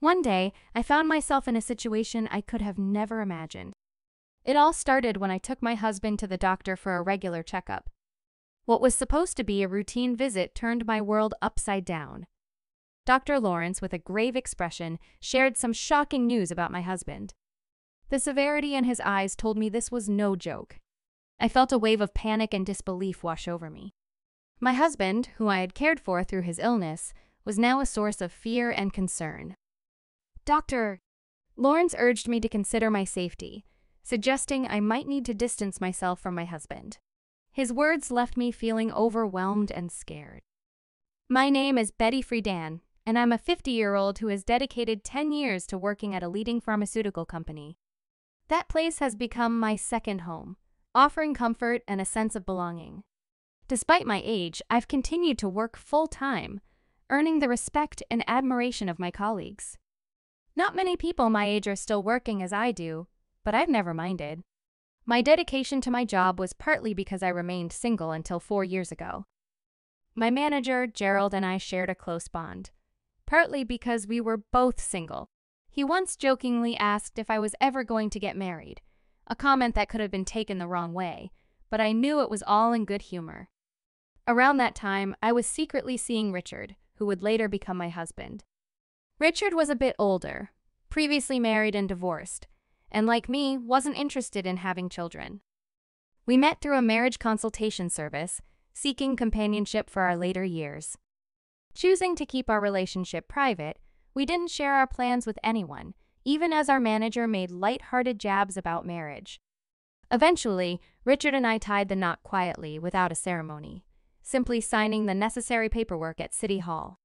One day, I found myself in a situation I could have never imagined. It all started when I took my husband to the doctor for a regular checkup. What was supposed to be a routine visit turned my world upside down. Dr. Lawrence, with a grave expression, shared some shocking news about my husband. The severity in his eyes told me this was no joke. I felt a wave of panic and disbelief wash over me. My husband, who I had cared for through his illness, was now a source of fear and concern. Dr. Lawrence urged me to consider my safety, suggesting I might need to distance myself from my husband. His words left me feeling overwhelmed and scared. My name is Betty Friedan, and I'm a 50-year-old who has dedicated 10 years to working at a leading pharmaceutical company. That place has become my second home, offering comfort and a sense of belonging. Despite my age, I've continued to work full-time, earning the respect and admiration of my colleagues. Not many people my age are still working as I do, but I've never minded. My dedication to my job was partly because I remained single until 4 years ago. My manager, Gerald, and I shared a close bond, partly because we were both single. He once jokingly asked if I was ever going to get married, a comment that could have been taken the wrong way, but I knew it was all in good humor. Around that time, I was secretly seeing Richard, who would later become my husband. Richard was a bit older, previously married and divorced, and like me, wasn't interested in having children. We met through a marriage consultation service, seeking companionship for our later years. Choosing to keep our relationship private, we didn't share our plans with anyone, even as our manager made light-hearted jabs about marriage. Eventually, Richard and I tied the knot quietly, without a ceremony, simply signing the necessary paperwork at City Hall.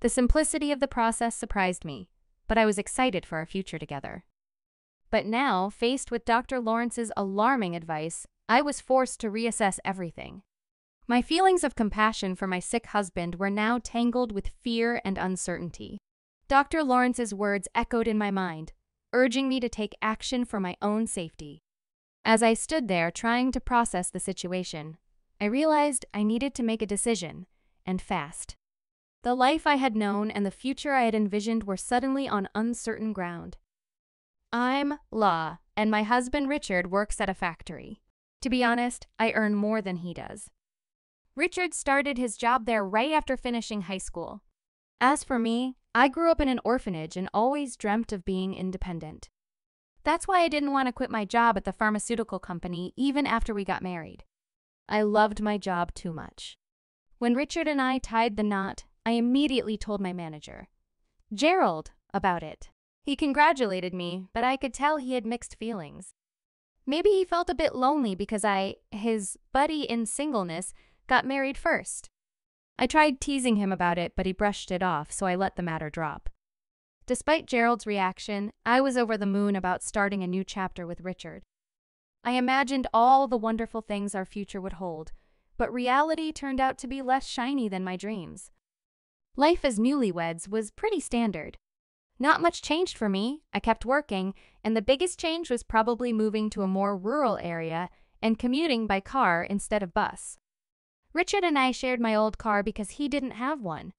The simplicity of the process surprised me, but I was excited for our future together. But now, faced with Dr. Lawrence's alarming advice, I was forced to reassess everything. My feelings of compassion for my sick husband were now tangled with fear and uncertainty. Dr. Lawrence's words echoed in my mind, urging me to take action for my own safety. As I stood there trying to process the situation, I realized I needed to make a decision, and fast. The life I had known and the future I had envisioned were suddenly on uncertain ground. I'm Law, and my husband Richard works at a factory. To be honest, I earn more than he does. Richard started his job there right after finishing high school. As for me, I grew up in an orphanage and always dreamt of being independent. That's why I didn't want to quit my job at the pharmaceutical company even after we got married. I loved my job too much. When Richard and I tied the knot, I immediately told my manager, Gerald, about it. He congratulated me, but I could tell he had mixed feelings. Maybe he felt a bit lonely because I, his buddy in singleness, got married first. I tried teasing him about it, but he brushed it off, so I let the matter drop. Despite Gerald's reaction, I was over the moon about starting a new chapter with Richard. I imagined all the wonderful things our future would hold, but reality turned out to be less shiny than my dreams. Life as newlyweds was pretty standard. Not much changed for me. I kept working, and the biggest change was probably moving to a more rural area and commuting by car instead of bus. Richard and I shared my old car because he didn't have one.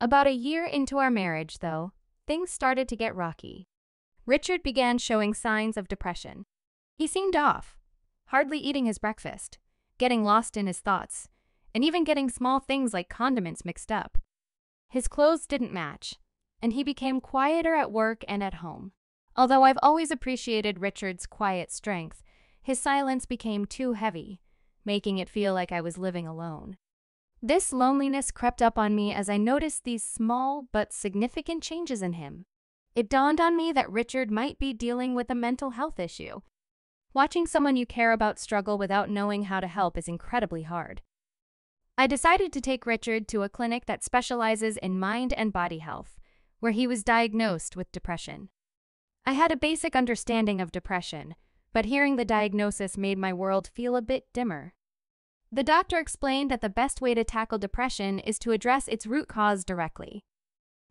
About a year into our marriage, though, things started to get rocky. Richard began showing signs of depression. He seemed off, hardly eating his breakfast, getting lost in his thoughts, and even getting small things like condiments mixed up. His clothes didn't match, and he became quieter at work and at home. Although I've always appreciated Richard's quiet strength, his silence became too heavy, making it feel like I was living alone. This loneliness crept up on me as I noticed these small but significant changes in him. It dawned on me that Richard might be dealing with a mental health issue. Watching someone you care about struggle without knowing how to help is incredibly hard. I decided to take Richard to a clinic that specializes in mind and body health, where he was diagnosed with depression. I had a basic understanding of depression, but hearing the diagnosis made my world feel a bit dimmer. The doctor explained that the best way to tackle depression is to address its root cause directly.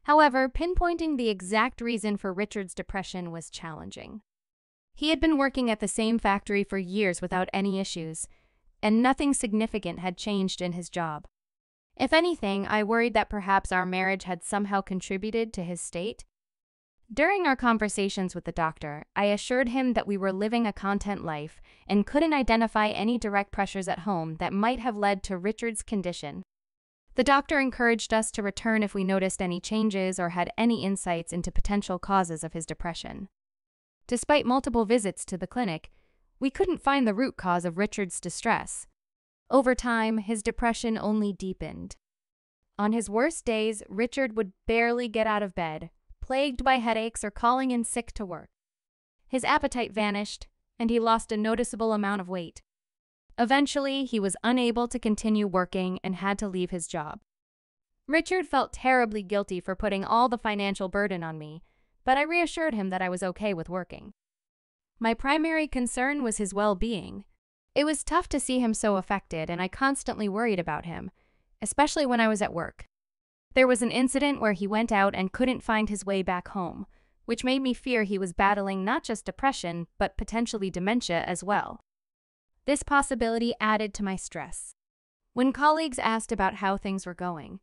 However, pinpointing the exact reason for Richard's depression was challenging. He had been working at the same factory for years without any issues, and nothing significant had changed in his job. If anything, I worried that perhaps our marriage had somehow contributed to his state. During our conversations with the doctor, I assured him that we were living a content life and couldn't identify any direct pressures at home that might have led to Richard's condition. The doctor encouraged us to return if we noticed any changes or had any insights into potential causes of his depression. Despite multiple visits to the clinic, we couldn't find the root cause of Richard's distress. Over time, his depression only deepened. On his worst days, Richard would barely get out of bed, plagued by headaches or calling in sick to work. His appetite vanished, and he lost a noticeable amount of weight. Eventually, he was unable to continue working and had to leave his job. Richard felt terribly guilty for putting all the financial burden on me, but I reassured him that I was okay with working. My primary concern was his well-being. It was tough to see him so affected, and I constantly worried about him, especially when I was at work. There was an incident where he went out and couldn't find his way back home, which made me fear he was battling not just depression, but potentially dementia as well. This possibility added to my stress. When colleagues asked about how things were going,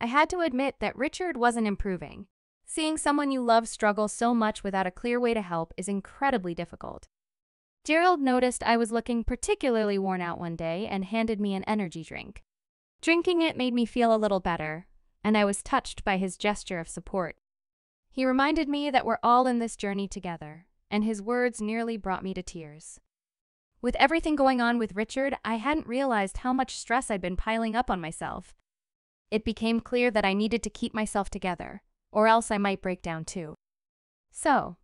I had to admit that Richard wasn't improving. Seeing someone you love struggle so much without a clear way to help is incredibly difficult. Gerald noticed I was looking particularly worn out one day and handed me an energy drink. Drinking it made me feel a little better, and I was touched by his gesture of support. He reminded me that we're all in this journey together, and his words nearly brought me to tears. With everything going on with Richard, I hadn't realized how much stress I'd been piling up on myself. It became clear that I needed to keep myself together, or else I might break down too. So,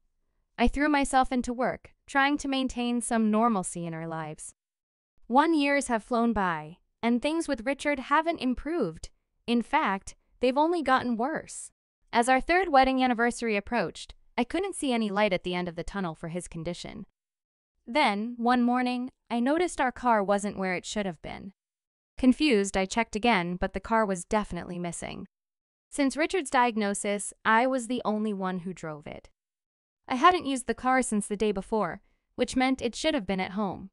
I threw myself into work, trying to maintain some normalcy in our lives. 1 year have flown by, and things with Richard haven't improved. In fact, they've only gotten worse. As our third wedding anniversary approached, I couldn't see any light at the end of the tunnel for his condition. Then, one morning, I noticed our car wasn't where it should have been. Confused, I checked again, but the car was definitely missing. Since Richard's diagnosis, I was the only one who drove it. I hadn't used the car since the day before, which meant it should have been at home.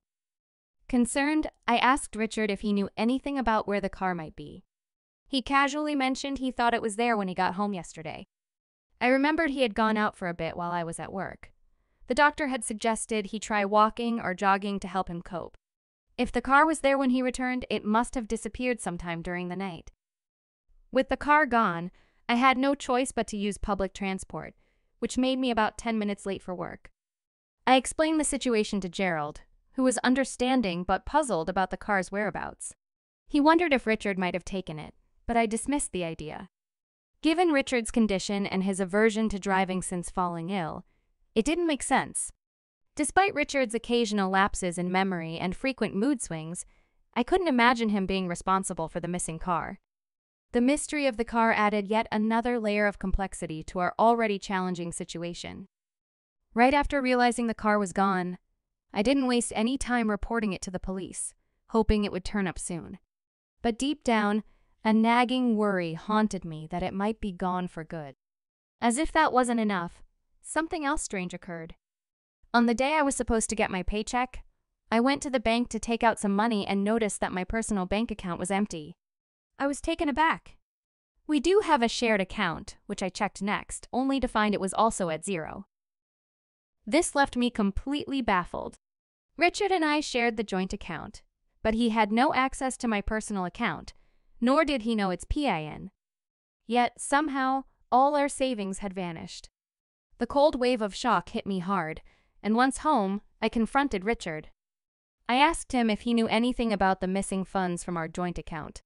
Concerned, I asked Richard if he knew anything about where the car might be. He casually mentioned he thought it was there when he got home yesterday. I remembered he had gone out for a bit while I was at work. The doctor had suggested he try walking or jogging to help him cope. If the car was there when he returned, it must have disappeared sometime during the night. With the car gone, I had no choice but to use public transport, which made me about 10 minutes late for work. I explained the situation to Gerald, who was understanding but puzzled about the car's whereabouts. He wondered if Richard might have taken it, but I dismissed the idea. Given Richard's condition and his aversion to driving since falling ill, it didn't make sense. Despite Richard's occasional lapses in memory and frequent mood swings, I couldn't imagine him being responsible for the missing car. The mystery of the car added yet another layer of complexity to our already challenging situation. Right after realizing the car was gone, I didn't waste any time reporting it to the police, hoping it would turn up soon. But deep down, a nagging worry haunted me that it might be gone for good. As if that wasn't enough, something else strange occurred. On the day I was supposed to get my paycheck, I went to the bank to take out some money and noticed that my personal bank account was empty. I was taken aback. We do have a shared account, which I checked next, only to find it was also at zero. This left me completely baffled. Richard and I shared the joint account, but he had no access to my personal account, nor did he know its PIN. Yet, somehow, all our savings had vanished. The cold wave of shock hit me hard, and once home, I confronted Richard. I asked him if he knew anything about the missing funds from our joint account.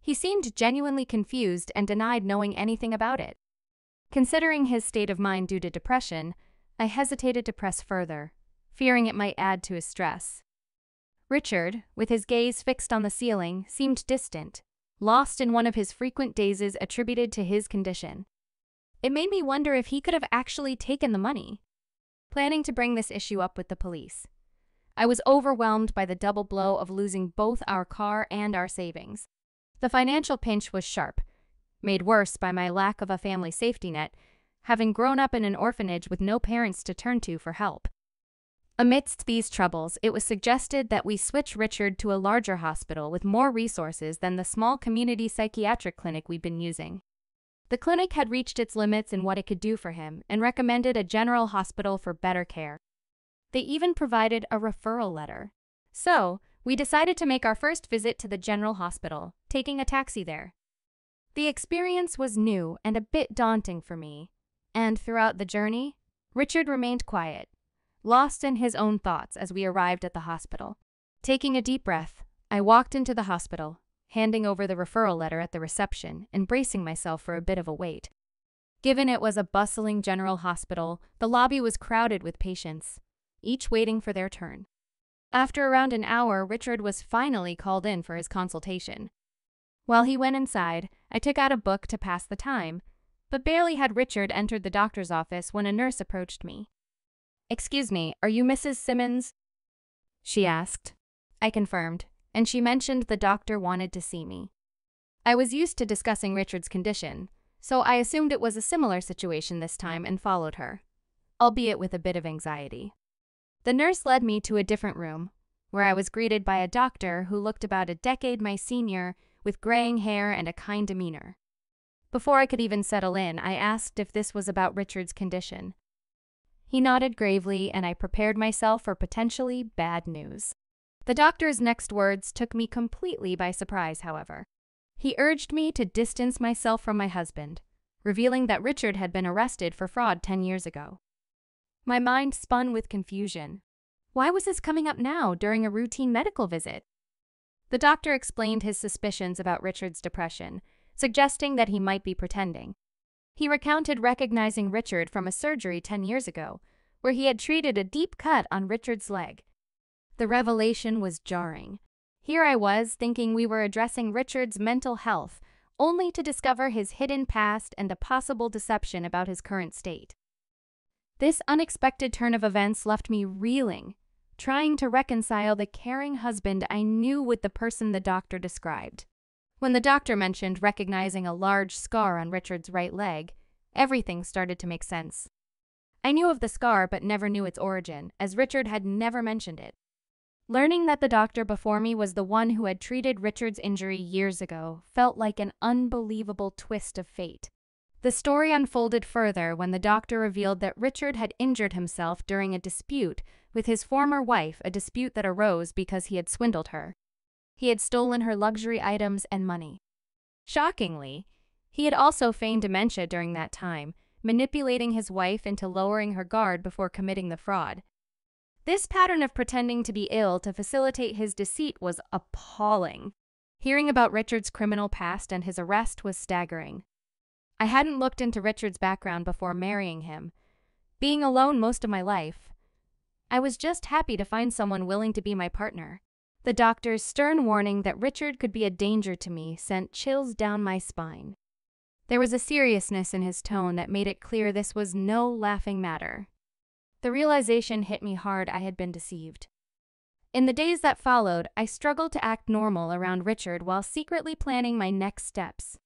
He seemed genuinely confused and denied knowing anything about it. Considering his state of mind due to depression, I hesitated to press further, fearing it might add to his stress. Richard, with his gaze fixed on the ceiling, seemed distant, lost in one of his frequent dazes attributed to his condition. It made me wonder if he could have actually taken the money. Planning to bring this issue up with the police, I was overwhelmed by the double blow of losing both our car and our savings. The financial pinch was sharp, made worse by my lack of a family safety net, having grown up in an orphanage with no parents to turn to for help. Amidst these troubles, it was suggested that we switch Richard to a larger hospital with more resources than the small community psychiatric clinic we'd been using. The clinic had reached its limits in what it could do for him and recommended a general hospital for better care. They even provided a referral letter. So, we decided to make our first visit to the general hospital, taking a taxi there. The experience was new and a bit daunting for me, and throughout the journey, Richard remained quiet, lost in his own thoughts as we arrived at the hospital. Taking a deep breath, I walked into the hospital, handing over the referral letter at the reception and bracing myself for a bit of a wait. Given it was a bustling general hospital, the lobby was crowded with patients, each waiting for their turn. After around an hour, Richard was finally called in for his consultation. While he went inside, I took out a book to pass the time, but barely had Richard entered the doctor's office when a nurse approached me. "Excuse me, are you Mrs. Simmons?" she asked. I confirmed, and she mentioned the doctor wanted to see me. I was used to discussing Richard's condition, so I assumed it was a similar situation this time and followed her, albeit with a bit of anxiety. The nurse led me to a different room, where I was greeted by a doctor who looked about a decade my senior, with graying hair and a kind demeanor. Before I could even settle in, I asked if this was about Richard's condition. He nodded gravely, and I prepared myself for potentially bad news. The doctor's next words took me completely by surprise, however. He urged me to distance myself from my husband, revealing that Richard had been arrested for fraud 10 years ago. My mind spun with confusion. Why was this coming up now during a routine medical visit? The doctor explained his suspicions about Richard's depression, suggesting that he might be pretending. He recounted recognizing Richard from a surgery 10 years ago, where he had treated a deep cut on Richard's leg. The revelation was jarring. Here I was, thinking we were addressing Richard's mental health, only to discover his hidden past and a possible deception about his current state. This unexpected turn of events left me reeling, trying to reconcile the caring husband I knew with the person the doctor described. When the doctor mentioned recognizing a large scar on Richard's right leg, everything started to make sense. I knew of the scar but never knew its origin, as Richard had never mentioned it. Learning that the doctor before me was the one who had treated Richard's injury years ago felt like an unbelievable twist of fate. The story unfolded further when the doctor revealed that Richard had injured himself during a dispute with his former wife, a dispute that arose because he had swindled her. He had stolen her luxury items and money. Shockingly, he had also feigned dementia during that time, manipulating his wife into lowering her guard before committing the fraud. This pattern of pretending to be ill to facilitate his deceit was appalling. Hearing about Richard's criminal past and his arrest was staggering. I hadn't looked into Richard's background before marrying him, being alone most of my life. I was just happy to find someone willing to be my partner. The doctor's stern warning that Richard could be a danger to me sent chills down my spine. There was a seriousness in his tone that made it clear this was no laughing matter. The realization hit me hard. I had been deceived. In the days that followed, I struggled to act normal around Richard while secretly planning my next steps.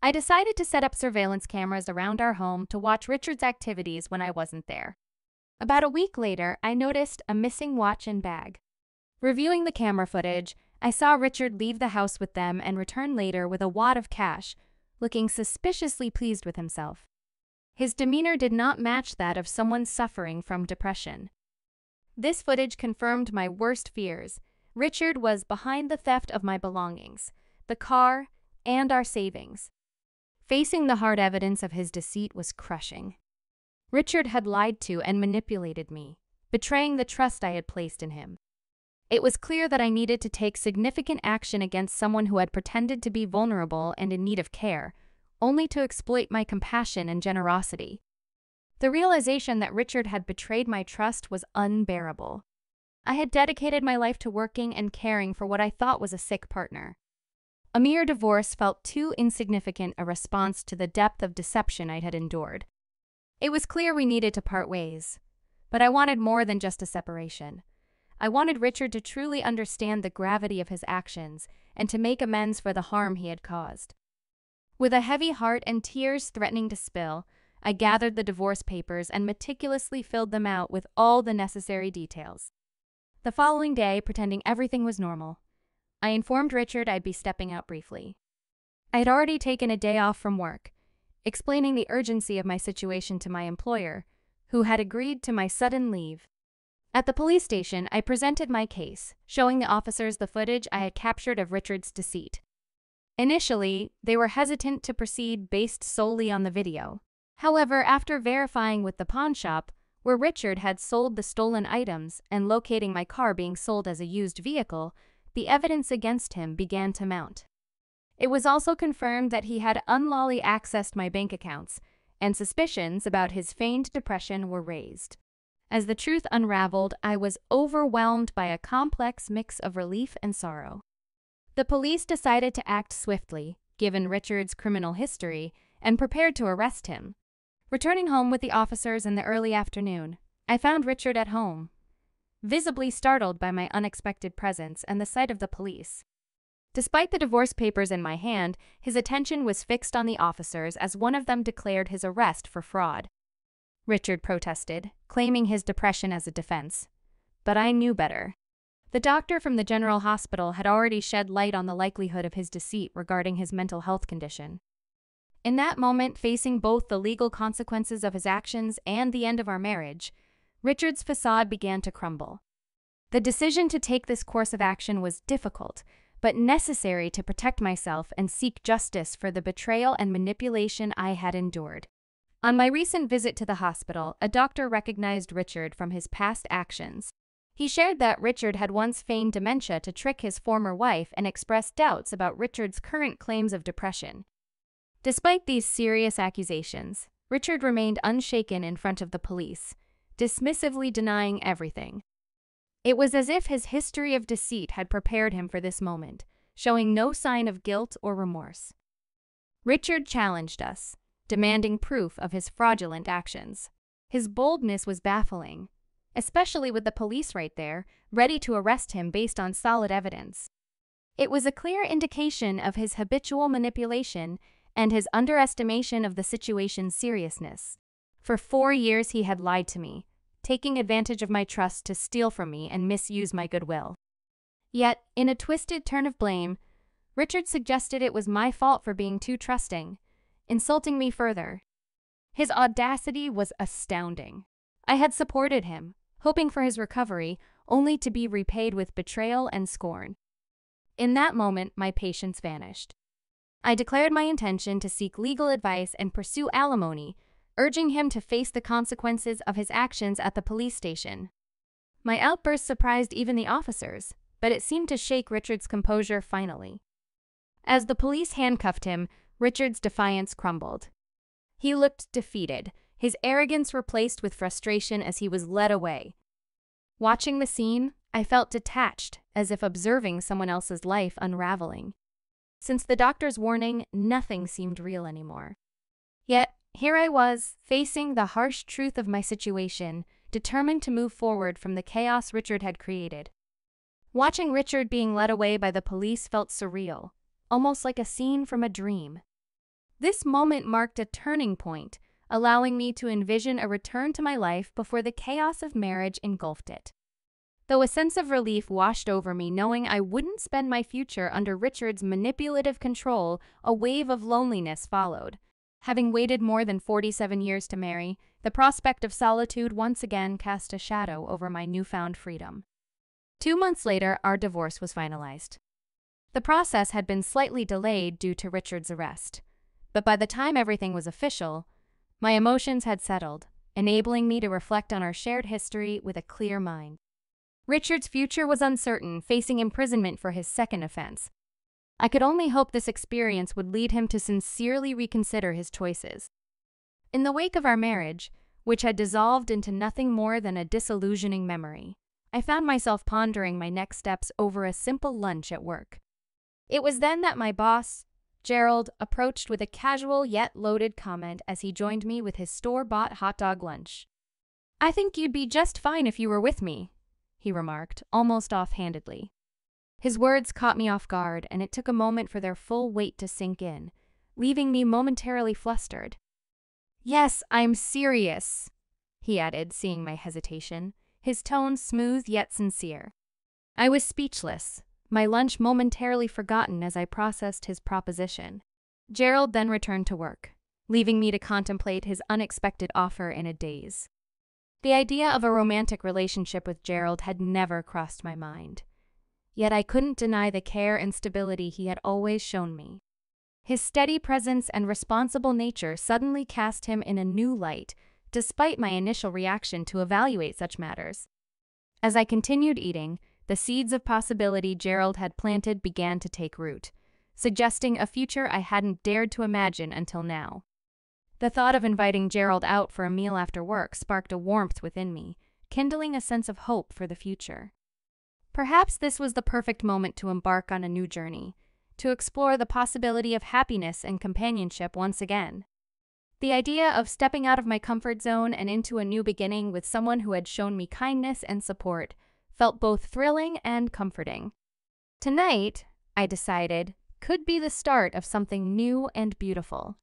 I decided to set up surveillance cameras around our home to watch Richard's activities when I wasn't there. About a week later, I noticed a missing watch and bag. Reviewing the camera footage, I saw Richard leave the house with them and return later with a wad of cash, looking suspiciously pleased with himself. His demeanor did not match that of someone suffering from depression. This footage confirmed my worst fears. Richard was behind the theft of my belongings, the car, and our savings. Facing the hard evidence of his deceit was crushing. Richard had lied to and manipulated me, betraying the trust I had placed in him. It was clear that I needed to take significant action against someone who had pretended to be vulnerable and in need of care, only to exploit my compassion and generosity. The realization that Richard had betrayed my trust was unbearable. I had dedicated my life to working and caring for what I thought was a sick partner. A mere divorce felt too insignificant a response to the depth of deception I had endured. It was clear we needed to part ways, but I wanted more than just a separation. I wanted Richard to truly understand the gravity of his actions and to make amends for the harm he had caused. With a heavy heart and tears threatening to spill, I gathered the divorce papers and meticulously filled them out with all the necessary details. The following day, pretending everything was normal, I informed Richard I'd be stepping out briefly. I had already taken a day off from work, explaining the urgency of my situation to my employer, who had agreed to my sudden leave. At the police station, I presented my case, showing the officers the footage I had captured of Richard's deceit. Initially, they were hesitant to proceed based solely on the video. However, after verifying with the pawn shop, where Richard had sold the stolen items and locating my car being sold as a used vehicle, the evidence against him began to mount. It was also confirmed that he had unlawfully accessed my bank accounts, and suspicions about his feigned depression were raised. As the truth unraveled, I was overwhelmed by a complex mix of relief and sorrow. The police decided to act swiftly, given Richard's criminal history, and prepared to arrest him. Returning home with the officers in the early afternoon, I found Richard at home, visibly startled by my unexpected presence and the sight of the police. Despite the divorce papers in my hand, his attention was fixed on the officers as one of them declared his arrest for fraud. Richard protested, claiming his depression as a defense. But I knew better. The doctor from the General Hospital had already shed light on the likelihood of his deceit regarding his mental health condition. In that moment, facing both the legal consequences of his actions and the end of our marriage, Richard's facade began to crumble. The decision to take this course of action was difficult, but necessary to protect myself and seek justice for the betrayal and manipulation I had endured. On my recent visit to the hospital, a doctor recognized Richard from his past actions. He shared that Richard had once feigned dementia to trick his former wife and expressed doubts about Richard's current claims of depression. Despite these serious accusations, Richard remained unshaken in front of the police, dismissively denying everything. It was as if his history of deceit had prepared him for this moment, showing no sign of guilt or remorse. Richard challenged us, demanding proof of his fraudulent actions. His boldness was baffling, especially with the police right there, ready to arrest him based on solid evidence. It was a clear indication of his habitual manipulation and his underestimation of the situation's seriousness. For 4 years he had lied to me, taking advantage of my trust to steal from me and misuse my goodwill. Yet, in a twisted turn of blame, Richard suggested it was my fault for being too trusting, insulting me further. His audacity was astounding. I had supported him, hoping for his recovery, only to be repaid with betrayal and scorn. In that moment, my patience vanished. I declared my intention to seek legal advice and pursue alimony, urging him to face the consequences of his actions at the police station. My outburst surprised even the officers, but it seemed to shake Richard's composure finally. As the police handcuffed him, Richard's defiance crumbled. He looked defeated, his arrogance replaced with frustration as he was led away. Watching the scene, I felt detached, as if observing someone else's life unraveling. Since the doctor's warning, nothing seemed real anymore. Yet, here I was, facing the harsh truth of my situation, determined to move forward from the chaos Richard had created. Watching Richard being led away by the police felt surreal, almost like a scene from a dream. This moment marked a turning point, allowing me to envision a return to my life before the chaos of marriage engulfed it. Though a sense of relief washed over me, knowing I wouldn't spend my future under Richard's manipulative control, a wave of loneliness followed. Having waited more than 47 years to marry, the prospect of solitude once again cast a shadow over my newfound freedom. 2 months later, our divorce was finalized. The process had been slightly delayed due to Richard's arrest, but by the time everything was official, my emotions had settled, enabling me to reflect on our shared history with a clear mind. Richard's future was uncertain, facing imprisonment for his second offense. I could only hope this experience would lead him to sincerely reconsider his choices. In the wake of our marriage, which had dissolved into nothing more than a disillusioning memory, I found myself pondering my next steps over a simple lunch at work. It was then that my boss, Gerald, approached with a casual yet loaded comment as he joined me with his store-bought hot dog lunch. "I think you'd be just fine if you were with me," he remarked, almost offhandedly. His words caught me off guard, and it took a moment for their full weight to sink in, leaving me momentarily flustered. "Yes, I'm serious," he added, seeing my hesitation, his tone smooth yet sincere. I was speechless, my lunch momentarily forgotten as I processed his proposition. Gerald then returned to work, leaving me to contemplate his unexpected offer in a daze. The idea of a romantic relationship with Gerald had never crossed my mind. Yet I couldn't deny the care and stability he had always shown me. His steady presence and responsible nature suddenly cast him in a new light, despite my initial reaction to evaluate such matters. As I continued eating, the seeds of possibility Gerald had planted began to take root, suggesting a future I hadn't dared to imagine until now. The thought of inviting Gerald out for a meal after work sparked a warmth within me, kindling a sense of hope for the future. Perhaps this was the perfect moment to embark on a new journey, to explore the possibility of happiness and companionship once again. The idea of stepping out of my comfort zone and into a new beginning with someone who had shown me kindness and support felt both thrilling and comforting. Tonight, I decided, could be the start of something new and beautiful.